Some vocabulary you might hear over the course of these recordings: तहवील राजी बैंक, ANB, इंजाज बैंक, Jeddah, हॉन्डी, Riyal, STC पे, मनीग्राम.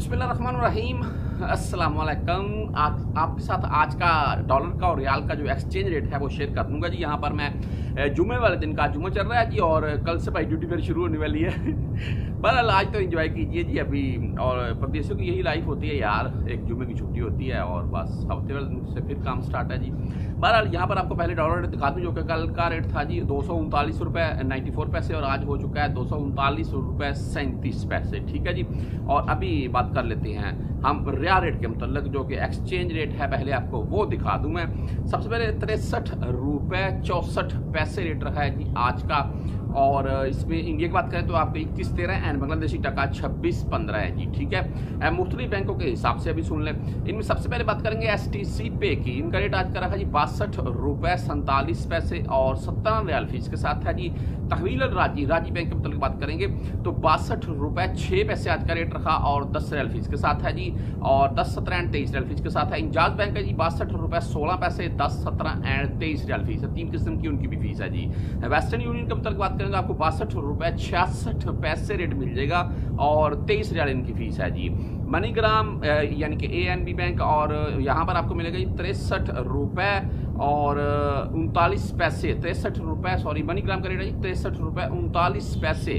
बिस्मिल्लाहिर्रहमानिर्रहीम। अस्सलाम वालेकुम। आपके साथ आज का डॉलर का और रियाल का जो एक्सचेंज रेट है वो शेयर कर दूंगा जी। यहाँ पर मैं जुमे वाले दिन का जुमा चल रहा है जी, और कल से भाई ड्यूटी मेरी शुरू होने वाली है। बहरहाल आज तो एंजॉय कीजिए जी अभी। और परदेशों की यही लाइफ होती है यार, एक जुमे की छुट्टी होती है और बस हफ्ते वाले से फिर काम स्टार्ट है जी। बहरहाल यहाँ पर आपको पहले डॉलर रेट दिखा दूँ, जो कि कल का रेट था जी 239.94 रुपये और आज हो चुका है 239.37 रुपये। ठीक है जी। और अभी बात कर लेते हैं हम रियाल रेट के मतलब जो कि एक्सचेंज रेट है, पहले आपको वो दिखा दूं मैं। सबसे पहले 63.64 रुपये रेट रहा है जी आज का। और इसमें इंडिया की बात करें तो आपके 21.13 एंड बांग्लादेशी टका 26.15 है जी। ठीक है। मुख्तलिफ बैंकों के हिसाब से अभी सुन लें। इनमें सबसे पहले बात करेंगे STC पे की। इनका रेट आज का रहा जी 62.47 रुपये और 57 रियाल फीस के साथ है जी। तहवील राजी बैंक के मतलब बात करेंगे तो 62.06 रुपये आज का रेट रखा और 10 रियाल फीस के साथ है जी, और 10.17 एंड 23 रियाल फीस के साथ है। इंजाज बैंक है जी 62.16 रुपये 10.17 एंड 23 रियाल फीस है। 3 किस्म की उनकी भी फीस है जी। वेस्टर्न यूनियन के मतलब बात करेंगे आपको 62.66 रुपये रेट मिल जाएगा और 23 रियाल इनकी फीस है जी। मनीग्राम यानी कि ANB बैंक, और यहाँ पर आपको मिलेगा जी 63.39 रुपये 63 रुपये सॉरी मनीग्राम का रेट है जी 63.39 रुपये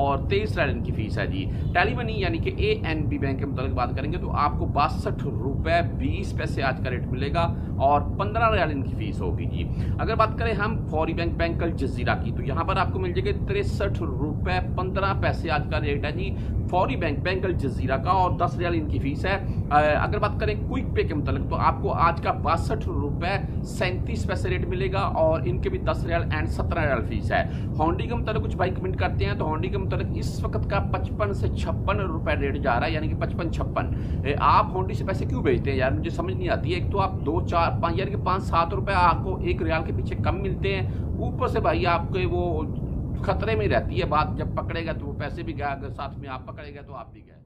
और 23 रियाल इनकी फीस है जी। टैली मनी यानी कि ANB बैंक के मतलब बात करेंगे तो आपको 62.20 रुपये आज का रेट मिलेगा और 15 रियाल इनकी फीस होगी जी। अगर बात करें हम फौरी बैंक अल जजीरा की तो यहाँ पर आपको मिल जाएगा 63.15 रुपये आज का रेट है जी फौरी बैंक अल जजीरा का, और 10 रियाल इनकी फीस है। अगर बात करें क्विक पे के मतलब तो आपको आज का 62.37 रुपये रेट मिलेगा और इनके भी 10 रियाल एंड 17 रियाल फीस है। हॉन्डी के मतलब कुछ भाई कमेंट करते हैं तो हॉन्डी के मतलब इस वक्त का 55 से 56 रुपये रेट जा रहा है, यानी कि 55-56। आप हॉन्डी से पैसे क्यों भेजते हैं यार, मुझे समझ नहीं आती है। एक तो आप 2-4-5 यानी कि 5-7 रुपये आपको 1 रियाल के पीछे कम मिलते हैं, ऊपर से भाई आपके वो खतरे में रहती है बात। जब पकड़ेगा तो वो पैसे भी गया, अगर साथ में आप पकड़ेगा तो आप भी गए।